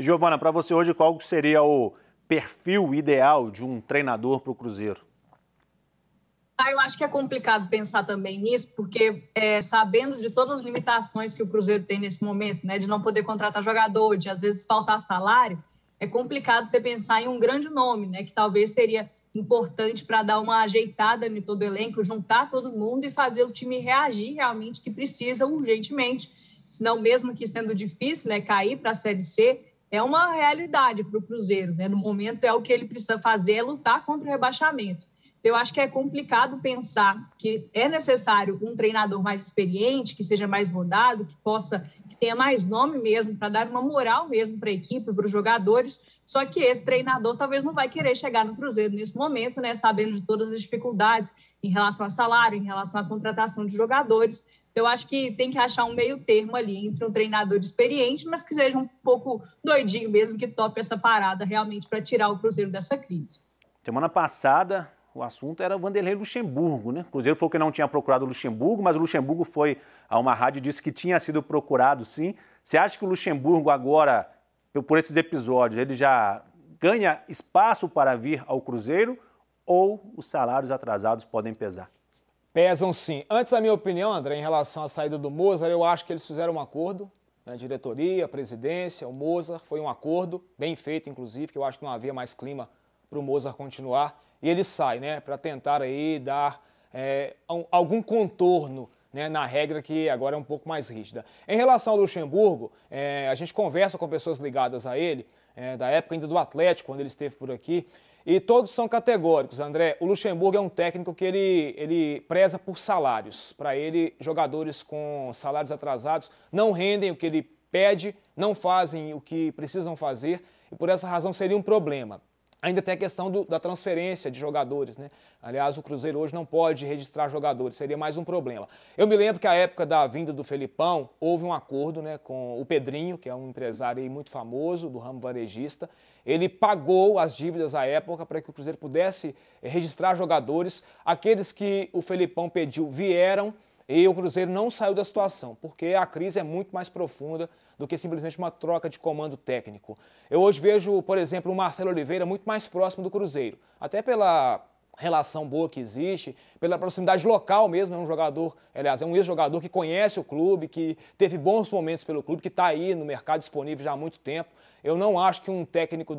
E, Giovana, para você hoje, qual seria o perfil ideal de um treinador para o Cruzeiro? Eu acho que é complicado pensar também nisso, porque sabendo de todas as limitações que o Cruzeiro tem nesse momento, né, de não poder contratar jogador, de às vezes faltar salário, é complicado você pensar em um grande nome, né, que talvez seria importante para dar uma ajeitada em todo o elenco, juntar todo mundo e fazer o time reagir realmente que precisa urgentemente. Senão, mesmo que sendo difícil, né, cair para a Série C, é uma realidade para o Cruzeiro, né? No momento, é o que ele precisa fazer, é lutar contra o rebaixamento. Então, eu acho que é complicado pensar que é necessário um treinador mais experiente, que seja mais rodado, que tenha mais nome mesmo, para dar uma moral mesmo para a equipe, para os jogadores. Só que esse treinador talvez não vai querer chegar no Cruzeiro nesse momento, né? Sabendo de todas as dificuldades em relação a salário, em relação à contratação de jogadores. Então, eu acho que tem que achar um meio termo ali entre um treinador experiente, mas que seja um pouco doidinho mesmo, que tope essa parada realmente para tirar o Cruzeiro dessa crise. Semana passada, o assunto era o Vanderlei Luxemburgo, né? O Cruzeiro falou que não tinha procurado o Luxemburgo, mas o Luxemburgo foi a uma rádio e disse que tinha sido procurado, sim. Você acha que o Luxemburgo agora, por esses episódios, ele já ganha espaço para vir ao Cruzeiro ou os salários atrasados podem pesar? Pesam, sim. Antes, a minha opinião, André, em relação à saída do Mozart, eu acho que eles fizeram um acordo, né? Diretoria, presidência, o Mozart, foi um acordo, bem feito, inclusive, que eu acho que não havia mais clima para o Mozart continuar. E ele sai, né, para tentar aí dar algum contorno, né, na regra que agora é um pouco mais rígida. Em relação ao Luxemburgo, a gente conversa com pessoas ligadas a ele, da época ainda do Atlético, quando ele esteve por aqui, e todos são categóricos, André. O Luxemburgo é um técnico que ele preza por salários. Para ele, jogadores com salários atrasados não rendem o que ele pede, não fazem o que precisam fazer, e por essa razão seria um problema. Ainda tem a questão da transferência de jogadores, né? Aliás, o Cruzeiro hoje não pode registrar jogadores, seria mais um problema. Eu me lembro que à época da vinda do Felipão, houve um acordo, né, com o Pedrinho, que é um empresário aí muito famoso do ramo varejista. Ele pagou as dívidas à época para que o Cruzeiro pudesse registrar jogadores. Aqueles que o Felipão pediu vieram e o Cruzeiro não saiu da situação, porque a crise é muito mais profunda do que simplesmente uma troca de comando técnico. Eu hoje vejo, por exemplo, o Marcelo Oliveira muito mais próximo do Cruzeiro, até pela relação boa que existe, pela proximidade local mesmo. É um jogador, aliás, é um ex-jogador que conhece o clube, que teve bons momentos pelo clube, que está aí no mercado disponível já há muito tempo. Eu não acho que um técnico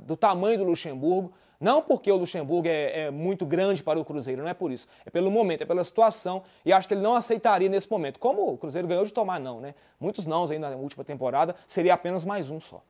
do tamanho do Luxemburgo, não porque o Luxemburgo é muito grande para o Cruzeiro, não é por isso. É pelo momento, é pela situação, e acho que ele não aceitaria nesse momento. Como o Cruzeiro ganhou de tomar não, né? Muitos nãos aí na última temporada, seria apenas mais um só.